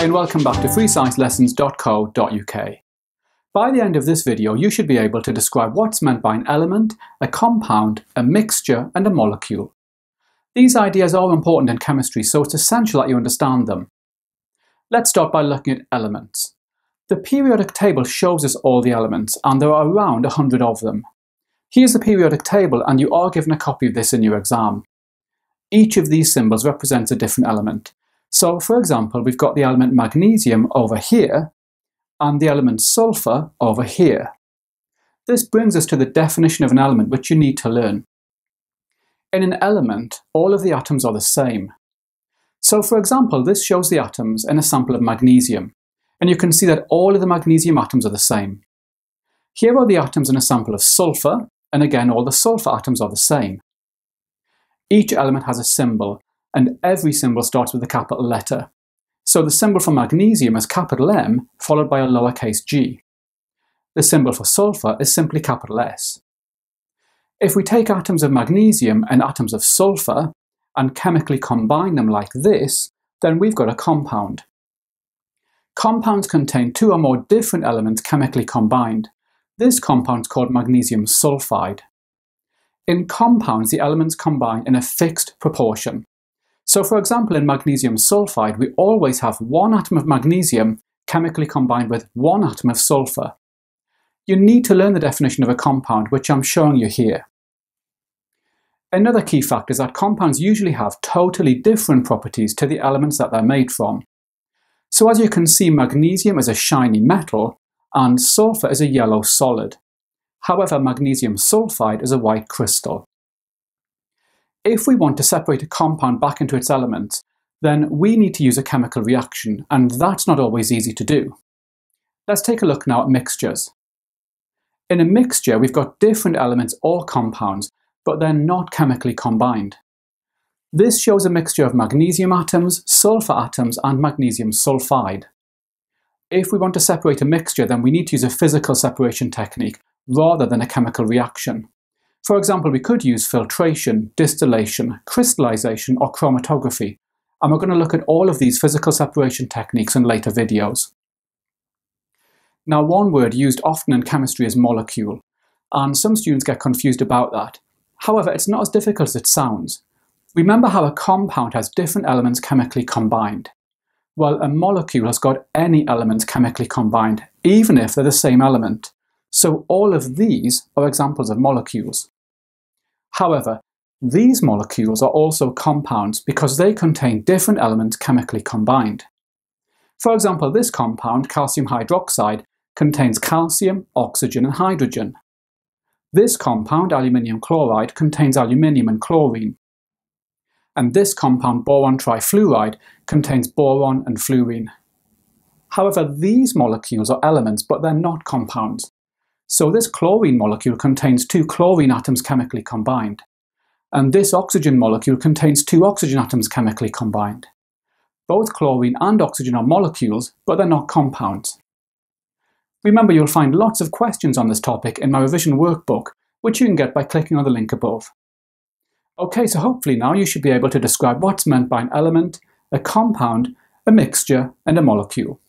Hi and welcome back to freesciencelessons.co.uk. By the end of this video you should be able to describe what's meant by an element, a compound, a mixture and a molecule. These ideas are important in chemistry, so it's essential that you understand them. Let's start by looking at elements. The periodic table shows us all the elements, and there are around 100 of them. Here's the periodic table, and you are given a copy of this in your exam. Each of these symbols represents a different element. So, for example, we've got the element magnesium over here, and the element sulfur over here. This brings us to the definition of an element, which you need to learn. In an element, all of the atoms are the same. So, for example, this shows the atoms in a sample of magnesium, and you can see that all of the magnesium atoms are the same. Here are the atoms in a sample of sulfur, and again all the sulfur atoms are the same. Each element has a symbol, and every symbol starts with a capital letter. So the symbol for magnesium is capital M, followed by a lowercase g. The symbol for sulfur is simply capital S. If we take atoms of magnesium and atoms of sulfur, and chemically combine them like this, then we've got a compound. Compounds contain two or more different elements chemically combined. This compound is called magnesium sulfide. In compounds, the elements combine in a fixed proportion. So, for example, in magnesium sulfide, we always have one atom of magnesium chemically combined with one atom of sulfur. You need to learn the definition of a compound, which I'm showing you here. Another key fact is that compounds usually have totally different properties to the elements that they're made from. So as you can see, magnesium is a shiny metal and sulfur is a yellow solid. However, magnesium sulfide is a white crystal. If we want to separate a compound back into its elements, then we need to use a chemical reaction, and that's not always easy to do. Let's take a look now at mixtures. In a mixture, we've got different elements or compounds, but they're not chemically combined. This shows a mixture of magnesium atoms, sulfur atoms and magnesium sulfide. If we want to separate a mixture, then we need to use a physical separation technique rather than a chemical reaction. For example, we could use filtration, distillation, crystallization or chromatography, and we're going to look at all of these physical separation techniques in later videos. Now, one word used often in chemistry is molecule, and some students get confused about that. However, it's not as difficult as it sounds. Remember how a compound has different elements chemically combined. Well, a molecule has got any elements chemically combined, even if they're the same element. So all of these are examples of molecules. However, these molecules are also compounds because they contain different elements chemically combined. For example, this compound, calcium hydroxide, contains calcium, oxygen and hydrogen. This compound, aluminium chloride, contains aluminium and chlorine. And this compound, boron trifluoride, contains boron and fluorine. However, these molecules are elements, but they're not compounds. So this chlorine molecule contains two chlorine atoms chemically combined. And this oxygen molecule contains two oxygen atoms chemically combined. Both chlorine and oxygen are molecules, but they're not compounds. Remember, you'll find lots of questions on this topic in my revision workbook, which you can get by clicking on the link above. Okay, so hopefully now you should be able to describe what's meant by an element, a compound, a mixture, and a molecule.